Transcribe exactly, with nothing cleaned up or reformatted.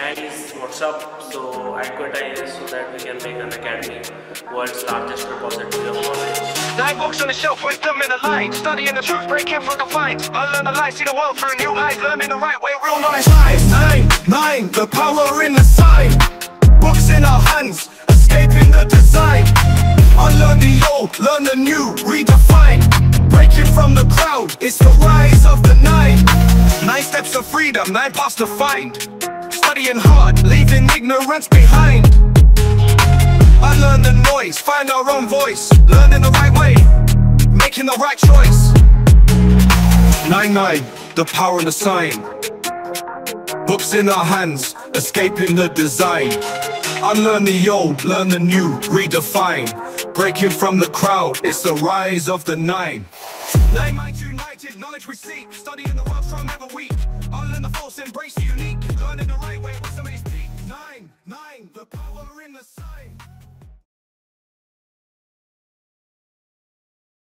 and his WhatsApp, so advertise so that we can make an academy, world's largest repository of knowledge. Nine books on the shelf, wisdom in the light, studying the truth, breaking through the fight. Unlearn the lie, see the world through new eyes, learning the right way, real knowledge lies. Nine, nine, the power in the sign, books in our hands, escaping the design. Unlearn the old, learn the new, redefine. Breaking from the crowd, it's the rise of the nine. Nine steps of freedom, nine paths to find. Studying hard, leaving ignorance behind. Unlearn the noise, find our own voice. Learning the right way, making the right choice. Nine nine, the power and the sign. Books in our hands, escaping the design. Unlearn the old, learn the new, redefine. Breaking from the crowd, it's the rise of the nine. Nine minds united, knowledge we seek. Studying the world strong, never weak. Unlearn the false, embrace the unique. Learning the right way, what's the main peak. Nine, nine, the power in the sign.